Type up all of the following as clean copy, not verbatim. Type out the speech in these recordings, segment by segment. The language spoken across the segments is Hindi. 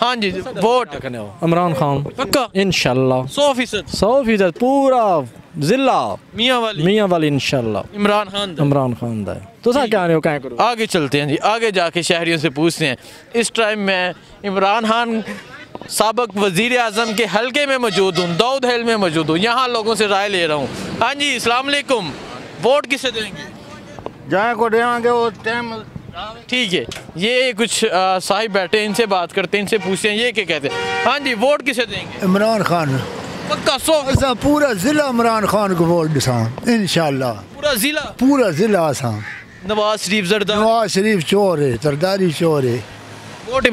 हाँ जी वोट इमरान खान पक्का इंशाल्लाह 100% पूरा जिला मियांवाली इंशाल्लाह इमरान खान दा तुसा क्या रहे हो क्या करो। आगे चलते हैं जी, आगे जाके शहरियों से पूछते हैं। इस टाइम मैं इमरान खान साबक वजीर आजम के हल्के में मौजूद हूँ, दाऊद हेल में मौजूद हूँ, यहाँ लोगों से राय ले रहा हूँ। हाँ जी अस्सलाम वालेकुम, वोट किसे देंगे? जहाँ को देंगे वो टाइम ठीक है। ये कुछ साहिब बैठे, इनसे बात करते हैं, इनसे पूछते हैं ये क्या कहते हैं। हाँ जी वोट किसे देंगे? इमरान खान पक्का 100% पूरा जिला इमरान खान को वोट दिसां इंशाल्लाह पूरा जिला असां। नवाज शरीफ जरदारी चोर है, जरदारी चोर है, वोट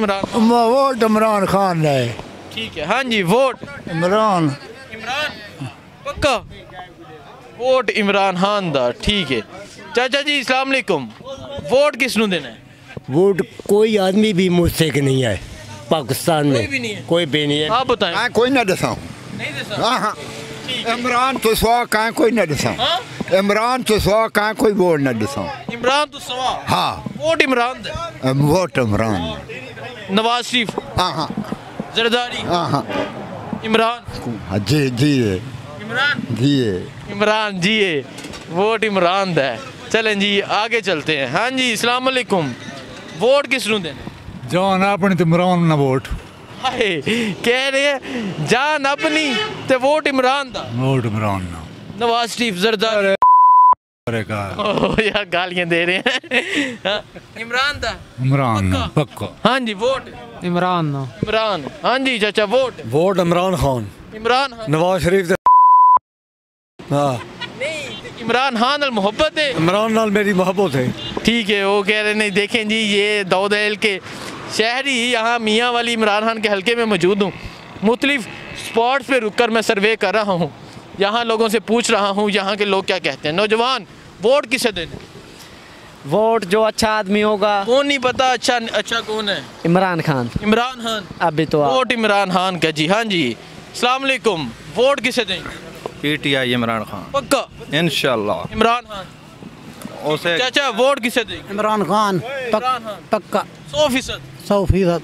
इमरान खान है ठीक है। हाँ जी वोट इमरान पक्का वोट इमरान खान दा ठीक है। चाचा जी अस्सलाम वालेकुम, वोट किसनू देना है? वोट कोई आदमी भी मुस्तक नहीं है पाकिस्तान में, कोई भी नहीं है। आप बताएं। कोई ना दसाऊं इमरान तो सवा कहाँ कोई ना दसाऊं इमरान तो सवा कहाँ कोई वोट ना दसाऊं इमरान तो सवा हाँ वोट इमरान। नवाज शरीफ हाँ जरदारी हाँ इमरान जी वोट इमरान दा है। चलें जी आगे चलते हैं। हाँ जी अस्सलाम वालेकुम, वोट किसनू देना? जान अपनी तो इमरान ना वोट कह रहे हैं जान अपनी तो वोट इमरान दा ना। नवाज शरीफ जरदारी यार गालियां दे रहे हैं इमरान दा पक्का। हाँ जी वोट इमरान। हाँ जी चाचा वोट इमरान खान। नवाज शरीफ इमरान खान नाल मोहब्बत है, इमरान नाल मेरी मोहब्बत है ठीक है। वो कह रहे नहीं देखें जी ये दाऊद हेल के शहरी यहाँ मियांवाली इमरान खान के हलके में मौजूद हूँ, मुख्तलिफ स्पॉट्स पे रुककर मैं सर्वे कर रहा हूँ, यहाँ लोगों से पूछ रहा हूँ यहाँ के लोग क्या कहते हैं। नौजवान वोट किसे देने? वोट जो अच्छा आदमी होगा। कौन नहीं पता अच्छा कौन है? इमरान खान अभी तो वोट इमरान खान का जी। हाँ जी अस्सलाम वालेकुम, वोट किसे देंगे? PTI इमरान खान पक्का इंशाल्लाह इमरान खान। उसे चाचा वोट किसे देंगे? इमरान खान पक्का 100%।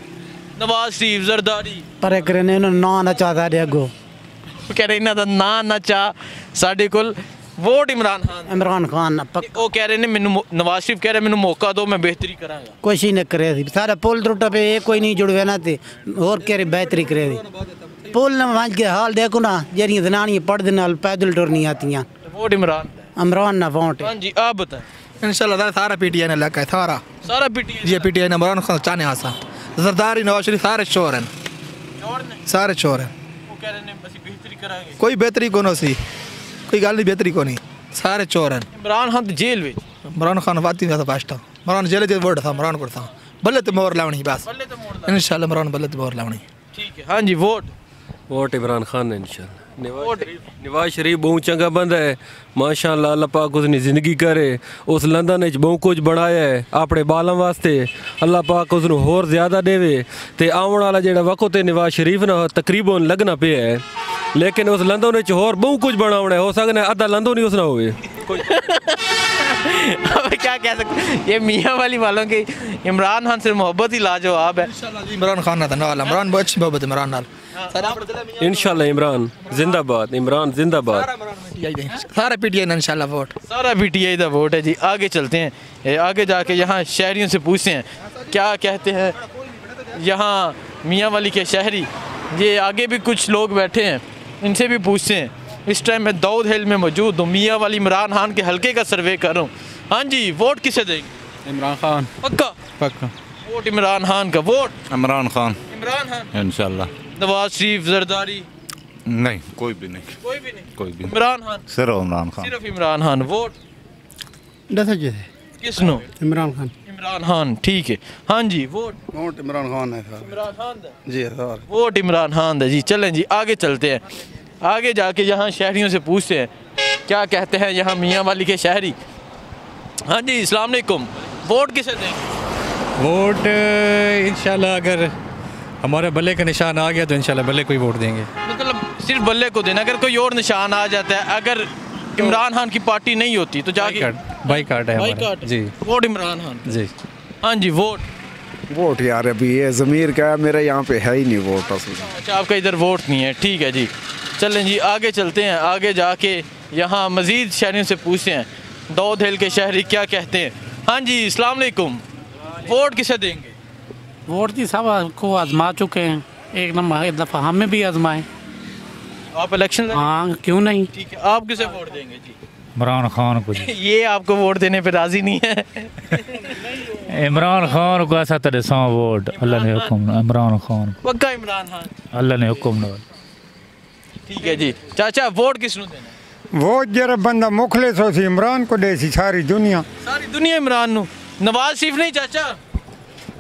नवाज शरीफ जरदारी पर करने ना नचा सारे अगो कह रहे इन्हों का ना नचा साढ़े कोल वोट इमरान खान पक्का। वो कह रहे ने मैनू नवाज शरीफ कह रहे मैनू मौका दो मैं बेहतरी करांगा। कुछ ही नहीं करे सारा पुल टूटा पे कोई नहीं जुड़वे ना ते और कह रहे बेहतरी करे पुल ना मांझ के हाल देखो ना जरिया जनानियां पढ़दे नाल पैदल टुरनी आती हैं। वोट इमरान ना वोट। हां जी आप बताएं। इंशाल्लाह सारा PTI ने लगा है सारा PTI जी PTI ने इमरान खान चाने आसा जरदारी नवाज शरीफ सारे चोर हैं। वो कह रहे ने बस बेहतरी कराएंगे। कोई बेहतरी कोनो सी कोई गल नहीं बेहतरी कोनी सारे चोर हैं। इमरान खान जेल में इमरान खान वाती दा पास्टा इमरान जेल दे वोट था इमरान को था बल्ले ते मोर लावनी बस इंशाल्लाह इमरान बल्ले ते मोर लावनी ठीक है। हां जी वोट इमरान खान है इंशाल्लाह। नवाज शरीफ बहुत चंगा बंदा है माशाल्लाह, अल्लाह पाक उसने जिंदगी करे, उस लंदन में बहुत कुछ बनाया है अपने बालों वास्ते, अल्लाह पाक उसनू होर ज़्यादा देवे ते आने वाला जेड़ा वक्त है नवाज शरीफ ना तकरीबन लगना पे है लेकिन उस लंदन में होर बहुत कुछ बनाना है, हो सकता है आधा लंदन ही उसना होवे क्या कह सकते ये मियांवाली वालों की इमरान खान से मोहब्बत ही लाजवाब है इमरान खान इमरान इंशाल्लाह इमरान जिंदाबाद सारा PTI इंशाल्लाह वोट सारा PTI का वोट है जी। आगे चलते हैं, आगे जाके यहाँ शहरियों से पूछते हैं क्या कहते हैं यहाँ मियांवाली के शहरी। ये आगे भी कुछ लोग बैठे हैं इनसे भी पूछते हैं। इस टाइम मैं दाऊद हेल में मौजूद हूँ, मियांवाली इमरान खान के हलके का सर्वे कर रहा हूँ। हाँ जी वोट किसे देंगे? इमरान खान पक्का। वोट इमरान खान का इमरान खान इंशाल्लाह। नवाज शरीफ जरदारी नहीं कोई भी नहीं। इमरान खान सिर्फ। वोट किसनो? इमरान खान ठीक है। हाँ जी वोट इमरान खान है जी। चलें जी आगे चलते हैं, आगे जाके यहाँ शहरियों से पूछते हैं क्या कहते हैं यहाँ मियांवाली के शहरी। हाँ जी अस्सलाम वालेकुम, वोट किसे देंगे? वोट इंशाल्लाह अगर हमारे बल्ले का निशान आ गया तो इंशाल्लाह बल्ले को ही वोट देंगे। मतलब सिर्फ बल्ले को देना, अगर कोई और निशान आ जाता है अगर इमरान खान की पार्टी नहीं होती तो जाके बाईकाट है जी। वोट इमरान खान जी। हाँ जी वोट वोट यार अभी ये ज़मीर का मेरा यहाँ पे है ही नहीं वोट असल में। अच्छा आपका इधर वोट नहीं है, ठीक है जी। चलें जी आगे चलते हैं, आगे जाके यहाँ मज़ीद शहरियों से पूछते हैं दाऊद हेल के शहरी क्या कहते हैं। हाँ जी अस्सलाम वालेकुम, वोट किसे देंगे? वोट जी साहब को आजमा चुके हैं, एक नंबर एक दफ़ा हमें भी आजमाएं। आप इलेक्शन? हाँ क्यों नहीं। ठीक है आप किसे वोट देंगे जी? इमरान खान को। ये आपको वोट देने पे राजी नहीं है? इमरान खान को ऐसा तरसा वोट अल्लाह ने हुक्म। इमरान खान पक्का, इमरान खान अल्लाह ने हुक्म। ठीक है जी चाचा वोट किसनु देना? वोट जरा बंदा मुखलिस हो सी इमरान को दे सी सारी दुनिया, सारी दुनिया इमरान नु। नवाज शरीफ नहीं चाचा?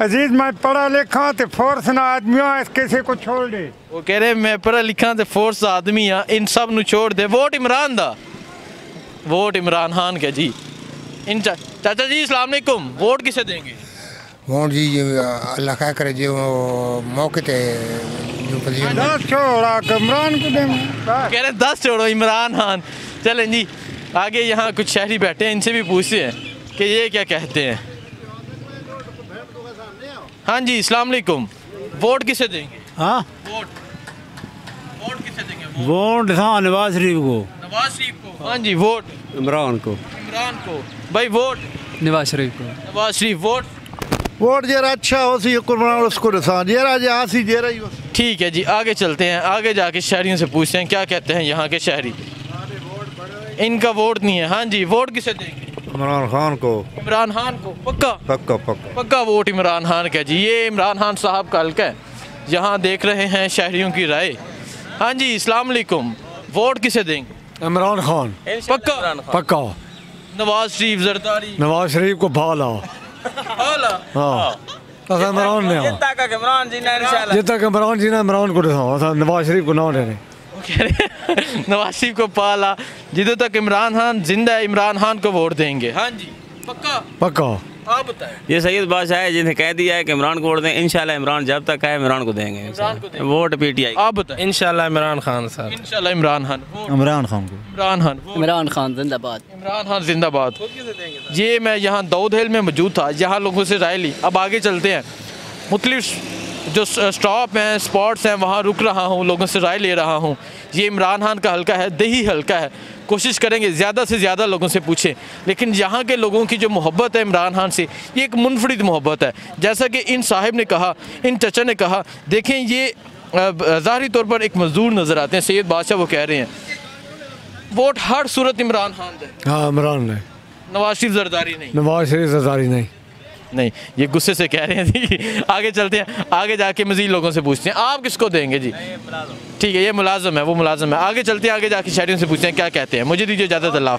अजीज मैं पढ़ा लिखा ते फोर्स ना आदमी हां, किसी को छोड़ दे। वो कह रहे मैं पढ़ा लिखा ते फोर्स आदमी हां, इन सब नु छोड़ दे, वोट इमरान दा, वोट इमरान खान के जी। इन चाचा जी अस्सलाम वालेकुम, वोट किसे देंगे? वोट जी अल्लाह क्या करे जो मौके पे जो पलियो ना छोड़ा इमरान को देंगे। कह रहे 10 छोड़ो इमरान खान। चलें जी आगे यहाँ कुछ शहरी बैठे हैं, इनसे भी पूछते हैं कि ये क्या कहते हैं। हाँ जी अस्सलाम वालेकुम, वोट किसे देंगे? हाँ वोट किसे देंगे? वोट हाँ नवाज शरीफ को। नवाज शरीफ को। हाँ जी वोट इमरान को। इमरान को भाई वोट नवाज शरीफ को। नवाज शरीफ वोट जरा अच्छा हो सी हुक्मरान उसको रसान जरा जहाँ सी जरा ही। ठीक है जी आगे चलते हैं, आगे जाके शहरियों से पूछते हैं क्या कहते हैं यहाँ के शहरी। इनका वोट नहीं है। हाँ जी वोट किसे देंगे? इमरान खान को। इमरान खान को पक्का? पक्का पक्का पक्का वोट इमरान खान का जी। ये इमरान खान साहब का हल्का है, यहाँ देख रहे हैं शहरियों की राय। हाँ जी अस्सलाम वालेकुम, वोट किसे देंगे? इमरान खान पक्का? पक्का। नवाज शरीफ जरदारी? नवाज शरीफ को भाला भाला हां तसा इमरान ने जितना का इमरान जी ने इंशाल्लाह जितना का इमरान जी ने इमरान को दिखाओ तसा नवाज शरीफ को ना देने। नवाज शरीफ को पाला जिधर तक इमरान खान जिंदा है इमरान खान को वोट देंगे। हां जी पक्का? पक्का। आप बताएं। ये सैयद बादशाह है जिन्हें कह दिया है कि इमरान को वोट दें, इंशाल्लाह इमरान जब तक है इमरान को देंगे। इमरान को देंगे वोट पीटीआई। आप बताएं। इंशाल्लाह इमरान खान साहब। इंशाल्लाह इमरान खान। इमरान खान को। इमरान खान। इमरान खान जिंदाबाद। इमरान खान जिंदाबाद। ये मैं यहाँ दाऊद हेल में मौजूद था, यहाँ लोगों से राय ली। अब आगे चलते हैं, मुख्तलिफ जो स्टॉप हैं स्पॉट्स हैं वहाँ रुक रहा हूँ, लोगों से राय ले रहा हूँ। ये इमरान खान का हल्का है, दही हल्का है, कोशिश करेंगे ज़्यादा से ज़्यादा लोगों से पूछें। लेकिन यहाँ के लोगों की जो मोहब्बत है इमरान खान से ये एक मुनफरिद मोहब्बत है, जैसा कि इन साहिब ने कहा, इन चचा ने कहा। देखें ये ज़ाहरी तौर पर एक मजदूर नज़र आते हैं, सैयद बादशाह वो कह रहे हैं वोट हर सूरत इमरान खान है। हाँ इमरान ने। नवाज शरीफ जरदारी नहीं। नवाज शरीफ जरदारी नहीं नहीं, ये गुस्से से कह रहे हैं जी। आगे चलते हैं, आगे जाके मज़ीद लोगों से पूछते हैं आप किसको देंगे जी? ठीक है ये मुलाजम है, वो मुलाजम है। आगे चलते हैं, आगे जाके शहरियों से पूछते हैं क्या कहते हैं। मुझे दीजिए इजाज़त।